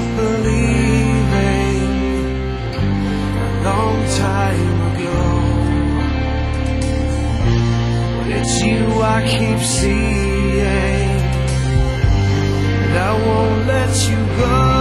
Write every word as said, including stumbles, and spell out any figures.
stop believing a long time ago. But it's you I keep seeing, and I won't let you go.